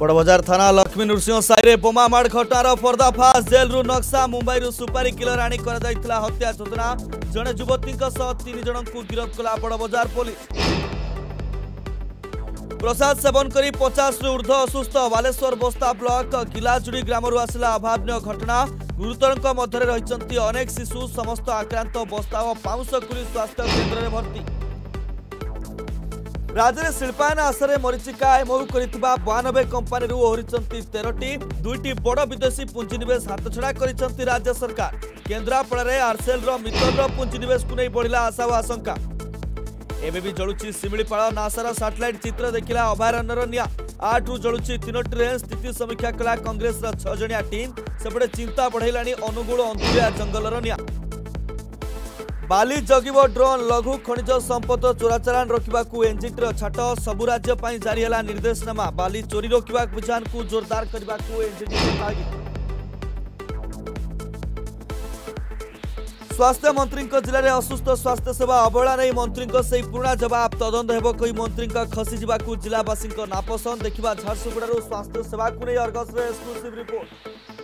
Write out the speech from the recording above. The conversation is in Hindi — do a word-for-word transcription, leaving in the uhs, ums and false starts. बड़बजार थाना लक्ष्मी नृसिंह साई बोमामाड़ घटनार पर्दाफाश जेलू नक्शा मुंबई सुपारी किलर आनी हत्या योजना जड़े युवती तीन जन को गिरफ्त कला बड़बजार पुलिस। प्रसाद सेवन करी पचास ऊर्ध असुस्थ बालेश्वर बस्ता ब्लॉक गिलाजुड़ी ग्रामरू आसला अभावनीय घटना गुरुतरों मध्य रही अनेक शिशु समस्त आक्रांत बस्ता और पाउंशकुली स्वास्थ्य केन्द्र में भर्ती। राज्य शिल्पायन आशे मरीचिका एमओ बानबे कंपानी ओहरी तेरटी दुईट बड़ विदेशी पुंजीनिवेश हाथ छड़ा कर राज्य सरकार। केन्द्रापड़ा आरसेल मित्र पुंजीनिवेश को नहीं बढ़ला आशा और आशंका। एबी जलुची शिमिलीपाल नासार सैटेलाइट चित्र देखला अभयारण्यर निया आठ रु जलुची तीनो ट्रेन। स्थिति समीक्षा कला कांग्रेस छह जणिया टीम। सेपटे चिंता बढ़ेला अनुगुल अंतुलिया जंगलर निया। बाली जगिव ड्रोन लघु खनिज संपद चोराचालाण रोकवा एनजीटी छाट। सबु राज्य पर जारी है निर्देशनामा। बाली चोरी रोकवा अभियान को जोरदार करने को एनजीटी। स्वास्थ्य मंत्री जिले में असुस्थ स्वास्थ्य सेवा अवहेला नहीं मंत्री से पुराणा जवाब। तदंत हो मंत्री खसी जावा जिलावासी नापसंद। देखा झारसुगुड़ा स्वास्थ्य सेवा को नहीं अर्गस एक्सक्लूसिव रिपोर्ट।